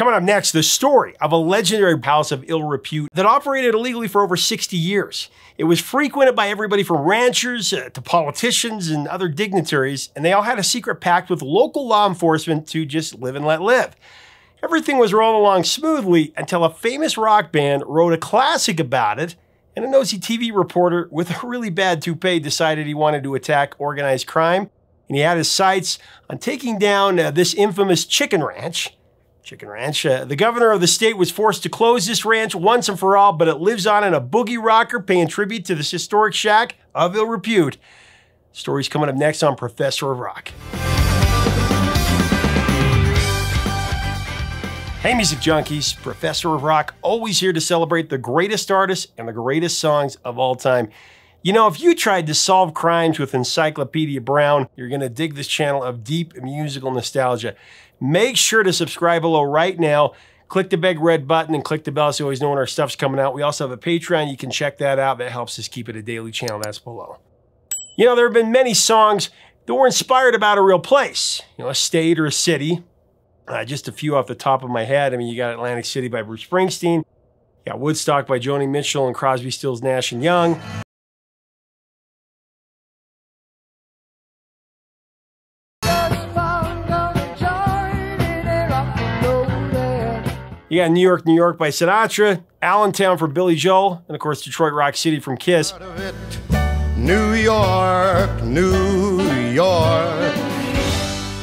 Coming up next, the story of a legendary palace of ill repute that operated illegally for over 60 years. It was frequented by everybody from ranchers to politicians and other dignitaries, and they all had a secret pact with local law enforcement to just live and let live. Everything was rolling along smoothly until a famous rock band wrote a classic about it, and a nosy TV reporter with a really bad toupee decided he wanted to attack organized crime, and he had his sights on taking down this infamous Chicken Ranch. The governor of the state was forced to close this ranch once and for all, but it lives on in a boogie rocker paying tribute to this historic shack of ill repute. Stories coming up next on Professor of Rock. Hey music junkies, Professor of Rock, always here to celebrate the greatest artists and the greatest songs of all time. You know, if you tried to solve crimes with Encyclopedia Brown, you're gonna dig this channel of deep musical nostalgia. Make sure to subscribe below right now, click the big red button and click the bell so you always know when our stuff's coming out. We also have a Patreon, you can check that out. That helps us keep it a daily channel, that's below. You know, there have been many songs that were inspired about a real place, you know, a state or a city. Just a few off the top of my head. I mean, you got Atlantic City by Bruce Springsteen. You got Woodstock by Joni Mitchell and Crosby, Stills, Nash & Young. You got New York, New York by Sinatra, Allentown from Billy Joel, and of course, Detroit Rock City from Kiss. New York, New York.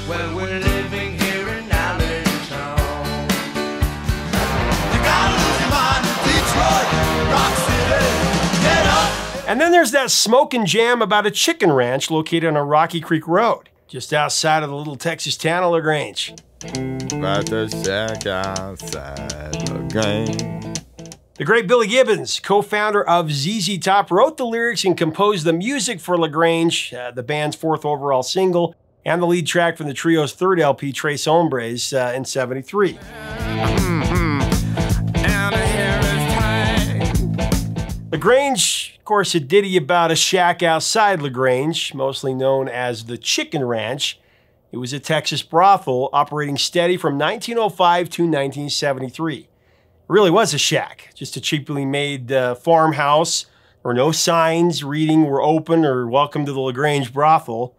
Well, we're living here. And then there's that smokin' jam about a chicken ranch located on Rocky Creek Road, just outside of the little Texas town of La Grange. The great Billy Gibbons, co-founder of ZZ Top, wrote the lyrics and composed the music for La Grange, the band's 4th overall single, and the lead track from the trio's 3rd LP, Tres Hombres, in '73. La Grange, of course, a ditty about a shack outside La Grange, mostly known as the Chicken Ranch. It was a Texas brothel operating steady from 1905 to 1973. It really was a shack, just a cheaply made farmhouse. There were no signs reading "We're open" or "Welcome to the La Grange brothel."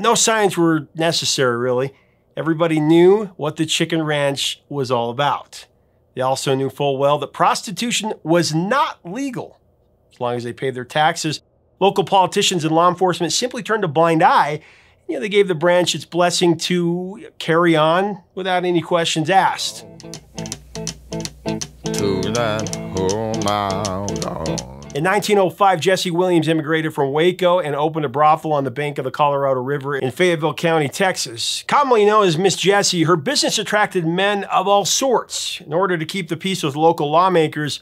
No signs were necessary, really. Everybody knew what the Chicken Ranch was all about. They also knew full well that prostitution was not legal as long as they paid their taxes. Local politicians and law enforcement simply turned a blind eye. You know, they gave the branch its blessing to carry on without any questions asked. In 1905, Jesse Williams immigrated from Waco and opened a brothel on the bank of the Colorado River in Fayetteville County, Texas. Commonly known as Miss Jessie, her business attracted men of all sorts. In order to keep the peace with local lawmakers,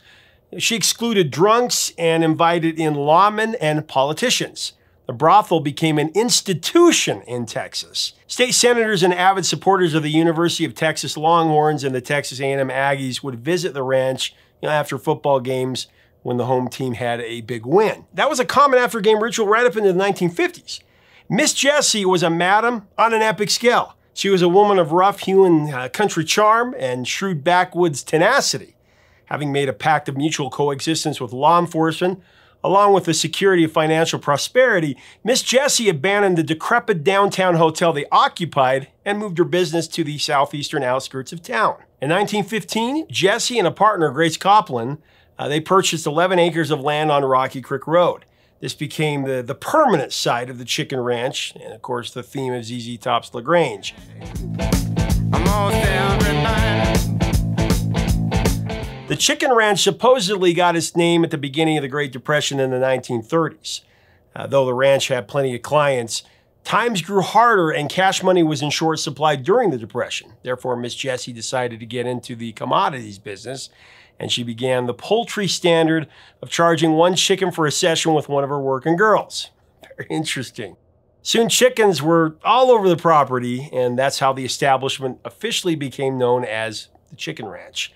she excluded drunks and invited in lawmen and politicians. The brothel became an institution in Texas. State senators and avid supporters of the University of Texas Longhorns and the Texas A&M Aggies would visit the ranch, you know, after football games when the home team had a big win. That was a common after-game ritual right up into the 1950s. Miss Jessie was a madam on an epic scale. She was a woman of rough-hewn country charm and shrewd backwoods tenacity. Having made a pact of mutual coexistence with law enforcement, along with the security of financial prosperity, Miss Jessie abandoned the decrepit downtown hotel they occupied and moved her business to the southeastern outskirts of town. In 1915, Jessie and a partner, Grace Copland, they purchased 11 acres of land on Rocky Creek Road. This became the permanent site of the Chicken Ranch, and of course the theme of ZZ Top's La Grange. The Chicken Ranch supposedly got its name at the beginning of the Great Depression in the 1930s. Though the ranch had plenty of clients, times grew harder and cash money was in short supply during the Depression. Therefore, Miss Jessie decided to get into the commodities business, and she began the poultry standard of charging one chicken for a session with one of her working girls. Very interesting. Soon chickens were all over the property, and that's how the establishment officially became known as the Chicken Ranch.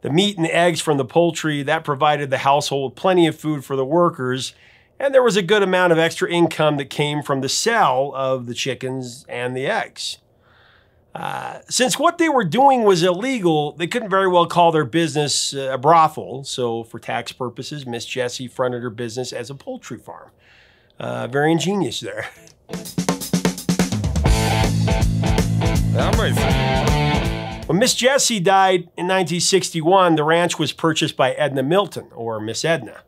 The meat and eggs from the poultry, that provided the household plenty of food for the workers, and there was a good amount of extra income that came from the sale of the chickens and the eggs. Since what they were doing was illegal, they couldn't very well call their business a brothel. So for tax purposes, Miss Jessie fronted her business as a poultry farm. Very ingenious there. When Miss Jessie died in 1961, the ranch was purchased by Edna Milton, or Miss Edna.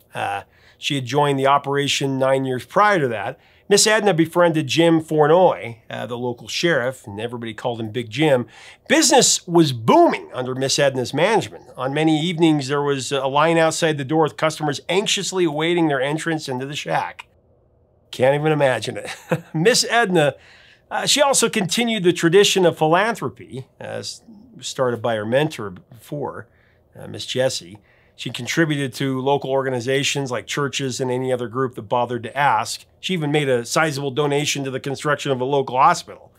She had joined the operation 9 years prior to that. Miss Edna befriended Jim Flournoy, the local sheriff, and everybody called him Big Jim. Business was booming under Miss Edna's management. On many evenings, there was a line outside the door with customers anxiously awaiting their entrance into the shack. Can't even imagine it. Miss Edna, she also continued the tradition of philanthropy, as started by her mentor before, Miss Jessie. She contributed to local organizations like churches and any other group that bothered to ask. She even made a sizable donation to the construction of a local hospital.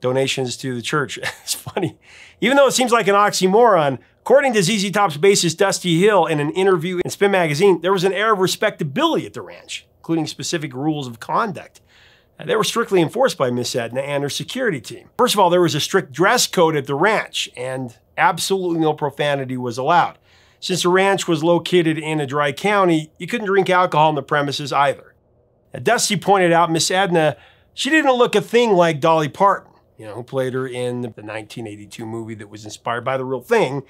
Donations to the church. It's funny. Even though it seems like an oxymoron, according to ZZ Top's bassist Dusty Hill in an interview in Spin Magazine, there was an air of respectability at the ranch, including specific rules of conduct. They were strictly enforced by Miss Edna and her security team. First of all, there was a strict dress code at the ranch, and absolutely no profanity was allowed. Since the ranch was located in a dry county, you couldn't drink alcohol on the premises either. Now, Dusty pointed out Miss Edna, she didn't look a thing like Dolly Parton, you know, who played her in the 1982 movie that was inspired by the real thing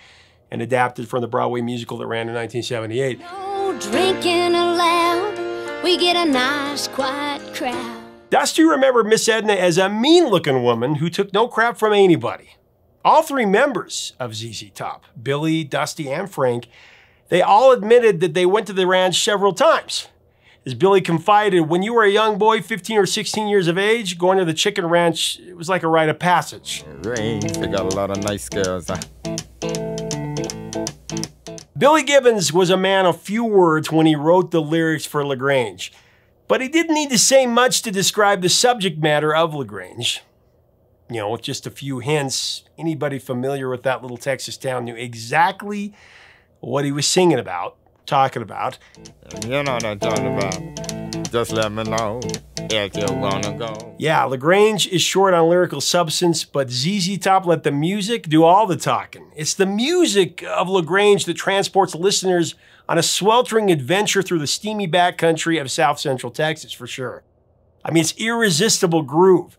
and adapted from the Broadway musical that ran in 1978. No drinking allowed, we get a nice quiet crowd. Dusty remembered Miss Edna as a mean-looking woman who took no crap from anybody. All three members of ZZ Top, Billy, Dusty, and Frank, they all admitted that they went to the ranch several times. As Billy confided, when you were a young boy, 15 or 16 years of age, going to the Chicken Ranch, it was like a rite of passage. Range, they got a lot of nice girls. Billy Gibbons was a man of few words when he wrote the lyrics for La Grange, but he didn't need to say much to describe the subject matter of La Grange. You know, with just a few hints, anybody familiar with that little Texas town knew exactly what he was singing about, talking about. You know what I'm talking about. Just let me know if you wanna go. Yeah, La Grange is short on lyrical substance, but ZZ Top let the music do all the talking. It's the music of La Grange that transports listeners on a sweltering adventure through the steamy backcountry of South Central Texas, for sure. I mean, it's irresistible groove.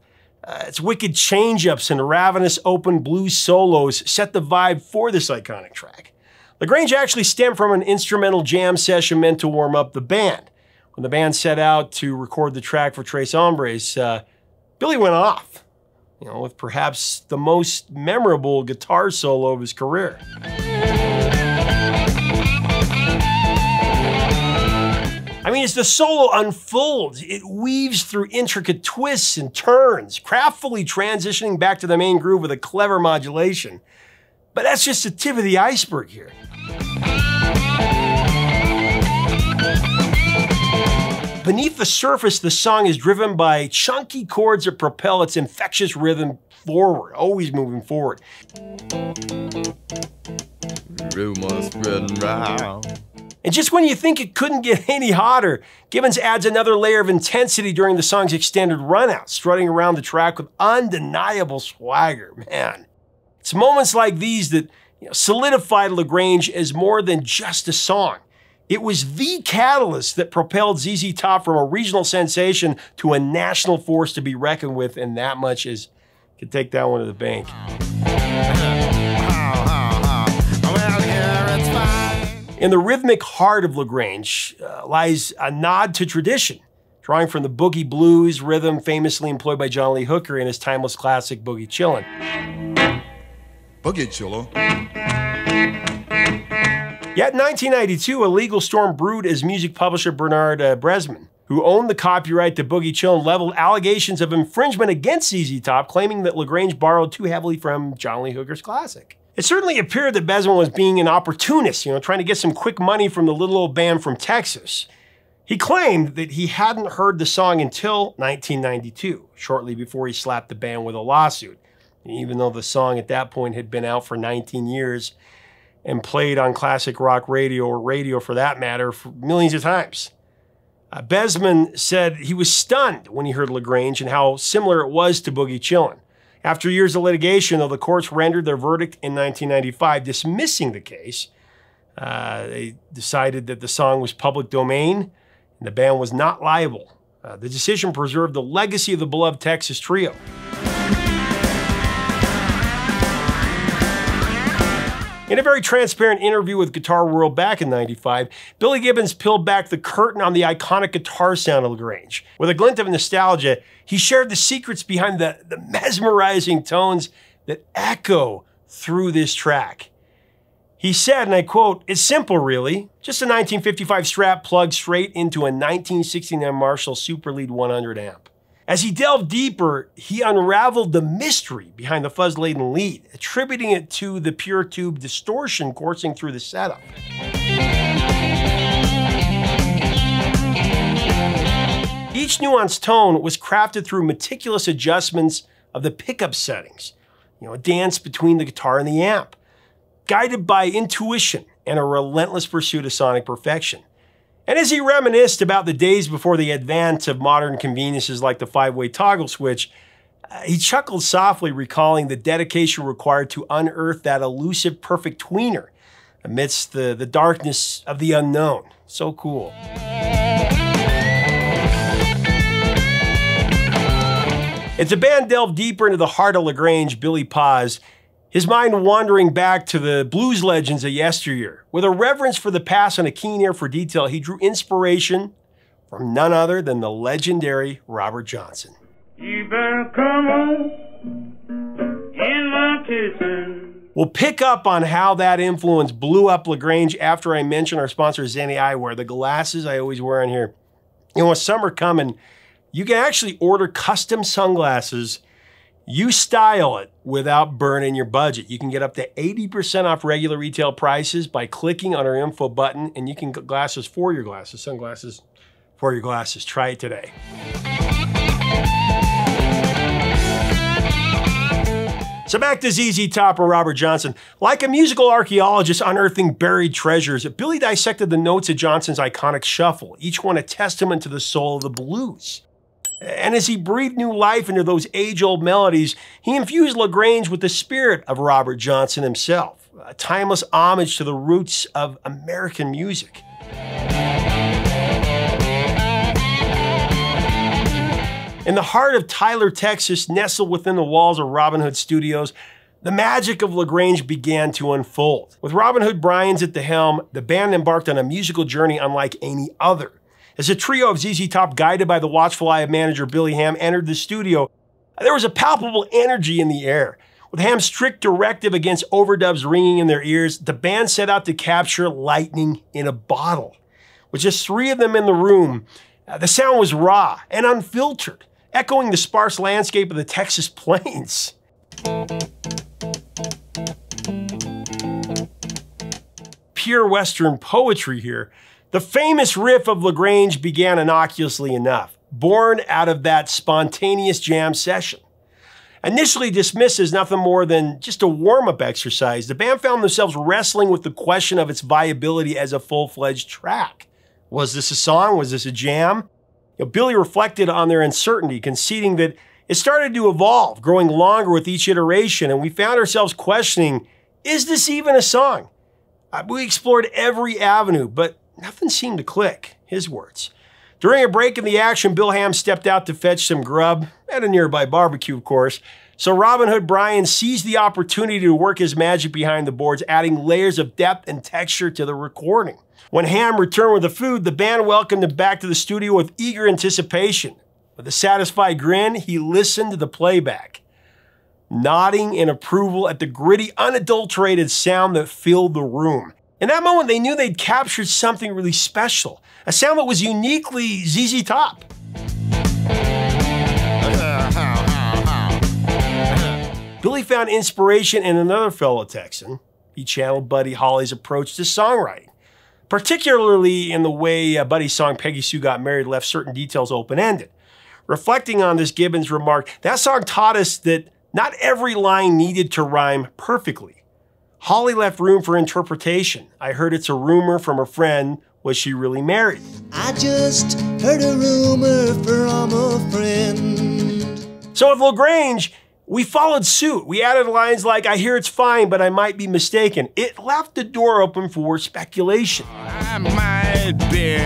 Its wicked change-ups and ravenous open blues solos set the vibe for this iconic track. La Grange actually stemmed from an instrumental jam session meant to warm up the band. When the band set out to record the track for Tres Hombres, Billy went off, you know, with perhaps the most memorable guitar solo of his career. I mean, as the solo unfolds, it weaves through intricate twists and turns, craftfully transitioning back to the main groove with a clever modulation. But that's just the tip of the iceberg here. Beneath the surface, the song is driven by chunky chords that propel its infectious rhythm forward, always moving forward. Rumors spreading round. And just when you think it couldn't get any hotter, Gibbons adds another layer of intensity during the song's extended runout, strutting around the track with undeniable swagger, man. It's moments like these that, you know, solidified La Grange as more than just a song. It was the catalyst that propelled ZZ Top from a regional sensation to a national force to be reckoned with, and that much is, could take that one to the bank. In the rhythmic heart of La Grange lies a nod to tradition, drawing from the boogie blues rhythm famously employed by John Lee Hooker in his timeless classic Boogie Chillin'. Boogie Chillin'. Yet in 1992, a legal storm brewed as music publisher Bernard Bresman, who owned the copyright to Boogie Chillin', leveled allegations of infringement against ZZ Top, claiming that La Grange borrowed too heavily from John Lee Hooker's classic. It certainly appeared that Bresman was being an opportunist, you know, trying to get some quick money from the little old band from Texas. He claimed that he hadn't heard the song until 1992, shortly before he slapped the band with a lawsuit, even though the song at that point had been out for 19 years and played on classic rock radio, or radio for that matter, for millions of times. Bresman said he was stunned when he heard La Grange and how similar it was to Boogie Chillin'. After years of litigation, though, the courts rendered their verdict in 1995, dismissing the case. They decided that the song was public domain and the band was not liable. The decision preserved the legacy of the beloved Texas trio. In a very transparent interview with Guitar World back in '95, Billy Gibbons peeled back the curtain on the iconic guitar sound of La Grange. With a glint of nostalgia, he shared the secrets behind the mesmerizing tones that echo through this track. He said, and I quote, "It's simple, really. Just a 1955 strap plugged straight into a 1969 Marshall Super Lead 100 amp." As he delved deeper, he unraveled the mystery behind the fuzz-laden lead, attributing it to the pure tube distortion coursing through the setup. Each nuanced tone was crafted through meticulous adjustments of the pickup settings, a dance between the guitar and the amp, guided by intuition and a relentless pursuit of sonic perfection. And as he reminisced about the days before the advent of modern conveniences like the five-way toggle switch, he chuckled softly, recalling the dedication required to unearth that elusive perfect tweener amidst the darkness of the unknown. So cool. As the band delved deeper into the heart of La Grange, Billy paused, his mind wandering back to the blues legends of yesteryear. With a reverence for the past and a keen ear for detail, he drew inspiration from none other than the legendary Robert Johnson. You better come on in my kitchen. We'll pick up on how that influence blew up La Grange after I mention our sponsor, Zenni Eyewear, the glasses I always wear on here. With summer coming, you can actually order custom sunglasses. You style it without burning your budget. You can get up to 80% off regular retail prices by clicking on our info button, and you can get glasses for your glasses, sunglasses for your glasses. Try it today. So back to ZZ Top and Robert Johnson. Like a musical archaeologist unearthing buried treasures, Billy dissected the notes of Johnson's iconic shuffle, each one a testament to the soul of the blues. And as he breathed new life into those age-old melodies, he infused La Grange with the spirit of Robert Johnson himself, a timeless homage to the roots of American music. In the heart of Tyler, Texas, nestled within the walls of Robin Hood Studios, the magic of La Grange began to unfold. With Robin Hood Brians at the helm, the band embarked on a musical journey unlike any other. As a trio of ZZ Top, guided by the watchful eye of manager Billy Ham, entered the studio, there was a palpable energy in the air. With Ham's strict directive against overdubs ringing in their ears, the band set out to capture lightning in a bottle. With just three of them in the room, the sound was raw and unfiltered, echoing the sparse landscape of the Texas plains. Pure Western poetry here. The famous riff of La Grange began innocuously enough, born out of that spontaneous jam session. Initially dismissed as nothing more than just a warm-up exercise, the band found themselves wrestling with the question of its viability as a full-fledged track. Was this a song? Was this a jam? Billy reflected on their uncertainty, conceding that it started to evolve, growing longer with each iteration, and we found ourselves questioning, is this even a song? We explored every avenue, but nothing seemed to click, his words. During a break in the action, Bill Ham stepped out to fetch some grub, at a nearby barbecue, of course. So Robin Hood Brian seized the opportunity to work his magic behind the boards, adding layers of depth and texture to the recording. When Ham returned with the food, the band welcomed him back to the studio with eager anticipation. With a satisfied grin, he listened to the playback, nodding in approval at the gritty, unadulterated sound that filled the room. In that moment, they knew they'd captured something really special, a sound that was uniquely ZZ Top. Billy found inspiration in another fellow Texan. He channeled Buddy Holly's approach to songwriting, particularly in the way Buddy's song Peggy Sue Got Married left certain details open-ended. Reflecting on this, Gibbons remarked, "That song taught us that not every line needed to rhyme perfectly. Holly left room for interpretation. I heard it's a rumor from a friend. Was she really married?" I just heard a rumor from a friend. So with La Grange, We followed suit. We added lines like, I hear it's fine, but I might be mistaken. It left the door open for speculation. I might be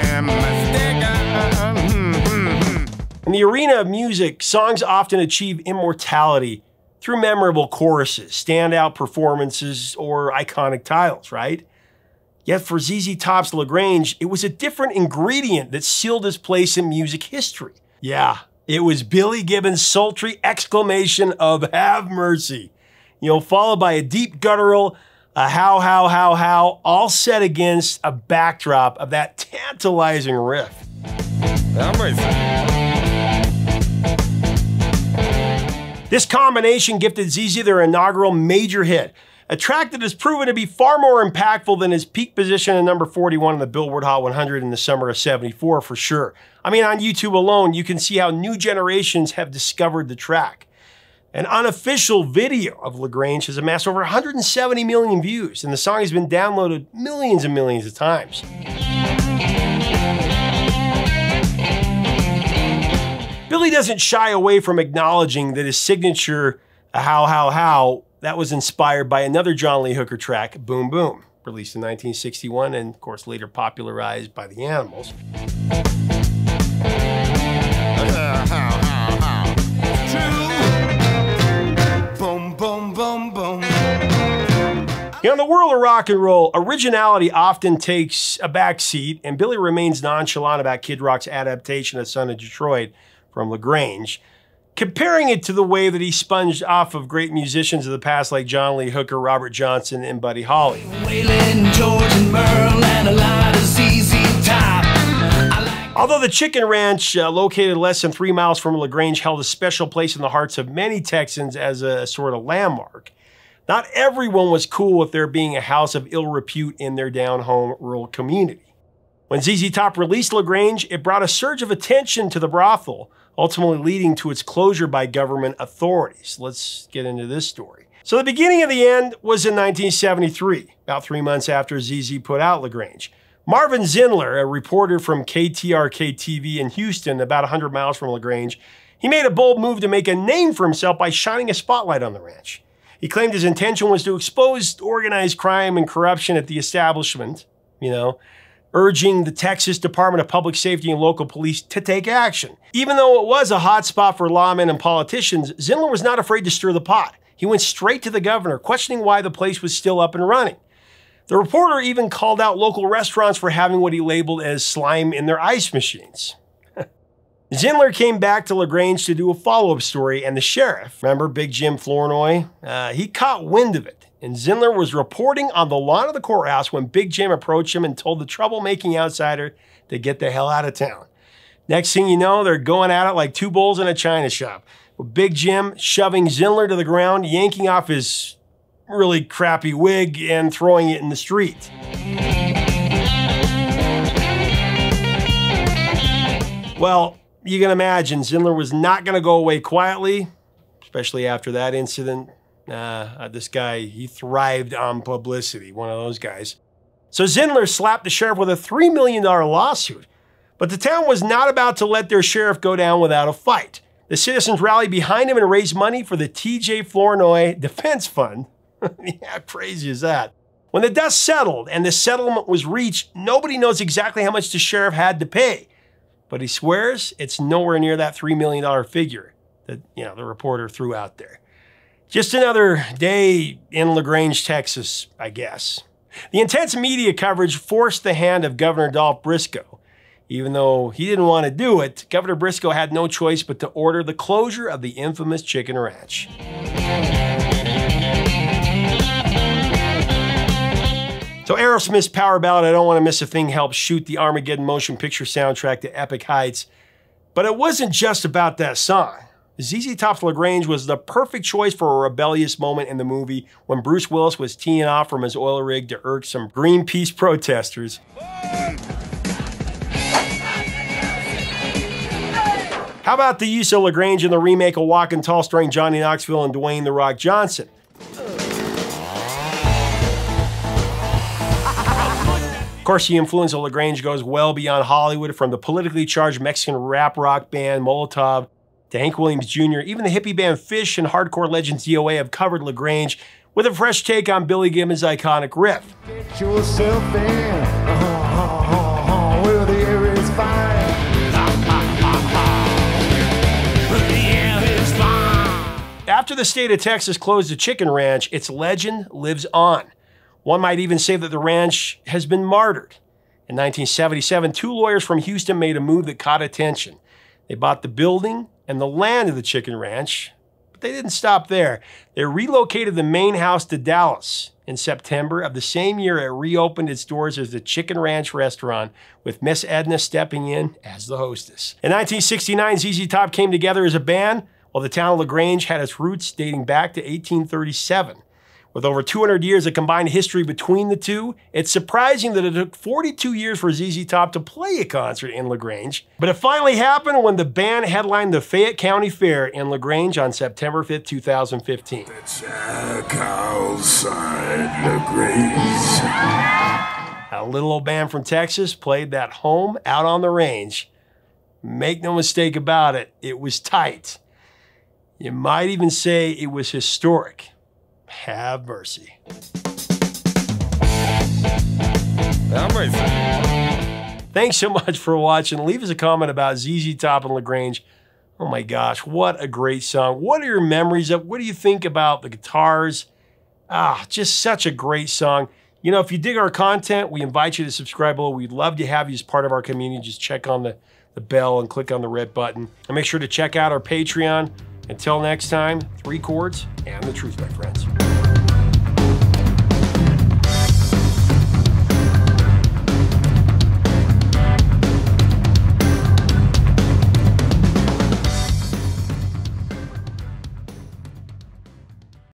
mistaken. In the arena of music, songs often achieve immortality through memorable choruses, standout performances, or iconic titles, right? Yet for ZZ Top's La Grange, it was a different ingredient that sealed his place in music history. Yeah. It was Billy Gibbons' sultry exclamation of have mercy, you know, followed by a deep guttural, a how, all set against a backdrop of that tantalizing riff. This combination gifted ZZ their inaugural major hit, a track that has proven to be far more impactful than his peak position at number 41 in the Billboard Hot 100 in the summer of '74, for sure. I mean, on YouTube alone, you can see how new generations have discovered the track. An unofficial video of La Grange has amassed over 170 million views, and the song has been downloaded millions and millions of times. Billy doesn't shy away from acknowledging that his signature, how, that was inspired by another John Lee Hooker track, Boom Boom, released in 1961 and, of course, later popularized by the Animals. Boom, boom, boom, boom. You know, in the world of rock and roll, originality often takes a back seat, and Billy remains nonchalant about Kid Rock's adaptation of Son of Detroit from La Grange, comparing it to the way that he sponged off of great musicians of the past like John Lee Hooker, Robert Johnson, and Buddy Holly. Although the Chicken Ranch, located less than 3 miles from La Grange, held a special place in the hearts of many Texans as a sort of landmark, not everyone was cool with there being a house of ill repute in their down-home rural community. When ZZ Top released La Grange, it brought a surge of attention to the brothel, ultimately leading to its closure by government authorities. Let's get into this story. So the beginning of the end was in 1973, about 3 months after ZZ put out La Grange. Marvin Zindler, a reporter from KTRK-TV in Houston, about 100 miles from La Grange, he made a bold move to make a name for himself by shining a spotlight on the ranch. He claimed his intention was to expose organized crime and corruption at the establishment, you know, urging the Texas Department of Public Safety and local police to take action. Even though it was a hotspot for lawmen and politicians, Zindler was not afraid to stir the pot. He went straight to the governor, questioning why the place was still up and running. The reporter even called out local restaurants for having what he labeled as slime in their ice machines. Zindler came back to La Grange to do a follow-up story, and the sheriff, remember Big Jim Flournoy? He caught wind of it. And Zindler was reporting on the lawn of the courthouse when Big Jim approached him and told the troublemaking outsider to get the hell out of town. Next thing you know, they're going at it like two bulls in a china shop, with Big Jim shoving Zindler to the ground, yanking off his really crappy wig and throwing it in the street. Well, you can imagine Zindler was not going to go away quietly, especially after that incident. This guy, he thrived on publicity, one of those guys. So Zindler slapped the sheriff with a $3 million lawsuit, but the town was not about to let their sheriff go down without a fight. The citizens rallied behind him and raised money for the T.J. Flournoy Defense Fund. Yeah, crazy as that. When the dust settled and the settlement was reached, nobody knows exactly how much the sheriff had to pay, but he swears it's nowhere near that $3 million figure that, you know, the reporter threw out there. Just another day in La Grange, Texas, I guess. The intense media coverage forced the hand of Governor Dolph Briscoe. Even though he didn't want to do it, Governor Briscoe had no choice but to order the closure of the infamous Chicken Ranch. So Aerosmith's power ballad, I Don't Want to Miss a Thing, helped shoot the Armageddon motion picture soundtrack to epic heights. But it wasn't just about that song. ZZ Top's La Grange was the perfect choice for a rebellious moment in the movie when Bruce Willis was teeing off from his oil rig to irk some Greenpeace protesters. How about the use of La Grange in the remake of Walkin' Tall starring Johnny Knoxville and Dwayne "The Rock" Johnson? Of course, the influence of La Grange goes well beyond Hollywood, from the politically charged Mexican rap rock band Molotov to Hank Williams Jr., even the hippie band Fish and hardcore legend DOA have covered La Grange with a fresh take on Billy Gibbons' iconic riff. Get yourself in, well, the air is fine. After the state of Texas closed the Chicken Ranch, its legend lives on. One might even say that the ranch has been martyred. In 1977, two lawyers from Houston made a move that caught attention. They bought the building and the land of the Chicken Ranch, but they didn't stop there. They relocated the main house to Dallas. In September of the same year, it reopened its doors as the Chicken Ranch restaurant, with Miss Edna stepping in as the hostess. In 1969, ZZ Top came together as a band, while the town of La Grange had its roots dating back to 1837. With over 200 years of combined history between the two, it's surprising that it took 42 years for ZZ Top to play a concert in La Grange. But it finally happened when the band headlined the Fayette County Fair in La Grange on September 5th, 2015. A little old band from Texas played that home out on the range. Make no mistake about it, it was tight. You might even say it was historic. Have mercy. Thanks so much for watching. Leave us a comment about ZZ Top and La Grange. Oh my gosh, what a great song. What are your memories of? What do you think about the guitars? Ah, just such a great song. You know, if you dig our content, we invite you to subscribe below. We'd love to have you as part of our community. Just check on the bell and click on the red button. And make sure to check out our Patreon. Until next time, 3 chords and the truth, my friends.